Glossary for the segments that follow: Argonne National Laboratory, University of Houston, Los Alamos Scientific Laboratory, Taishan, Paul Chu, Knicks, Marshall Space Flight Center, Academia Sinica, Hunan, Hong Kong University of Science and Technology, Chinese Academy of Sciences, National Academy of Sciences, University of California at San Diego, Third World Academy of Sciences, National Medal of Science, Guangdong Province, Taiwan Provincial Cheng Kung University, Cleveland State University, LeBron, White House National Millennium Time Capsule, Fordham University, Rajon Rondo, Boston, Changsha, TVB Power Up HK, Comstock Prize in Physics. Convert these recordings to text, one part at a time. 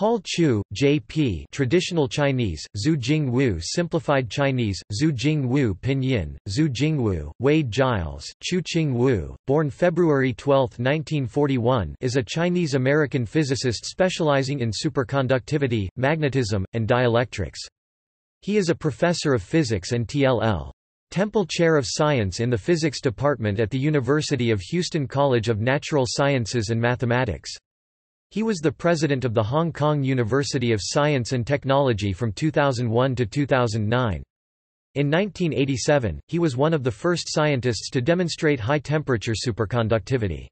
Paul Chu, J.P. Traditional Chinese, Zhu Jingwu Simplified Chinese, Zhu Jingwu Pinyin, Zhu Jingwu, Wade Giles, Chu Ching-wu, born February 12, 1941, is a Chinese-American physicist specializing in superconductivity, magnetism, and dielectrics. He is a professor of physics and T.L.L. Temple Chair of Science in the Physics Department at the University of Houston College of Natural Sciences and Mathematics. He was the president of the Hong Kong University of Science and Technology from 2001 to 2009. In 1987, he was one of the first scientists to demonstrate high-temperature superconductivity.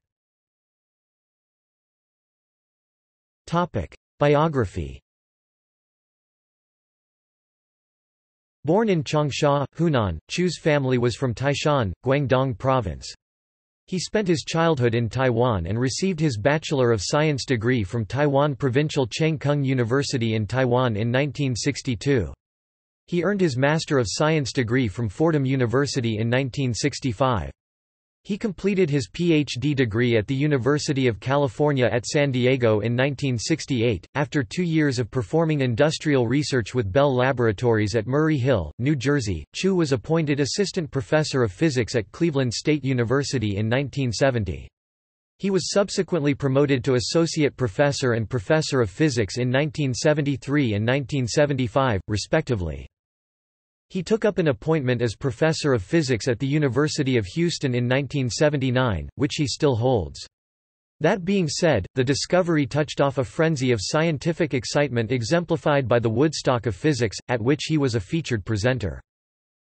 Biography. Born in Changsha, Hunan, Chu's family was from Taishan, Guangdong Province. He spent his childhood in Taiwan and received his Bachelor of Science degree from Taiwan Provincial Cheng Kung University in Taiwan in 1962. He earned his Master of Science degree from Fordham University in 1965. He completed his Ph.D. degree at the University of California at San Diego in 1968, after 2 years of performing industrial research with Bell Laboratories at Murray Hill, New Jersey. Chu was appointed assistant professor of physics at Cleveland State University in 1970. He was subsequently promoted to associate professor and professor of physics in 1973 and 1975, respectively. He took up an appointment as professor of physics at the University of Houston in 1979, which he still holds. That being said, the discovery touched off a frenzy of scientific excitement exemplified by the Woodstock of Physics, at which he was a featured presenter.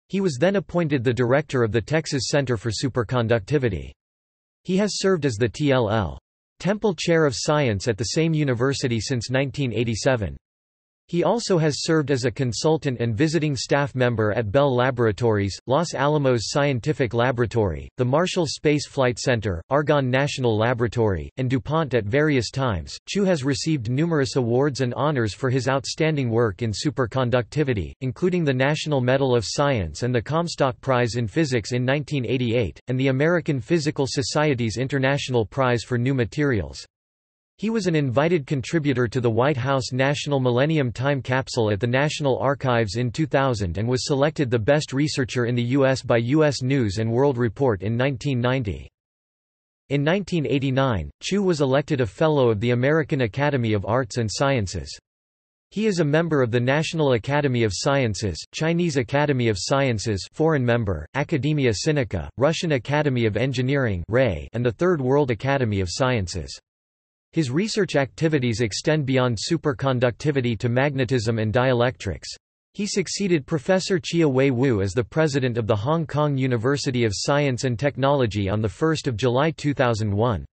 He was then appointed the director of the Texas Center for Superconductivity. He has served as the T.L.L. Temple Chair of Science at the same university since 1987. He also has served as a consultant and visiting staff member at Bell Laboratories, Los Alamos Scientific Laboratory, the Marshall Space Flight Center, Argonne National Laboratory, and DuPont at various times. Chu has received numerous awards and honors for his outstanding work in superconductivity, including the National Medal of Science and the Comstock Prize in Physics in 1988, and the American Physical Society's International Prize for New Materials. He was an invited contributor to the White House National Millennium Time Capsule at the National Archives in 2000 and was selected the best researcher in the U.S. by U.S. News and World Report in 1990. In 1989, Chu was elected a Fellow of the American Academy of Arts and Sciences. He is a member of the National Academy of Sciences, Chinese Academy of Sciences foreign member, Academia Sinica, Russian Academy of Engineering and the Third World Academy of Sciences. His research activities extend beyond superconductivity to magnetism and dielectrics. He succeeded Professor Chia Wei-Wu as the president of the Hong Kong University of Science and Technology on 1 July 2001.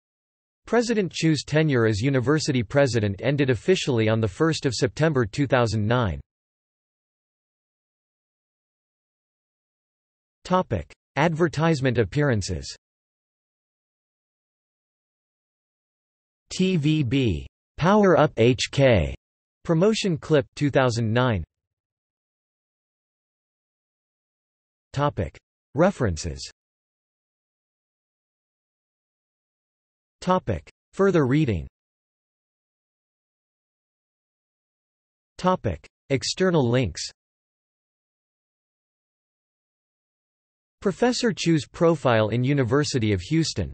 President Chu's tenure as university president ended officially on 1 September 2009. Advertisement appearances. TVB Power Up HK promotion clip 2009. Topic. References. Topic. Further reading. Topic. External links. Professor Chu's profile in University of Houston.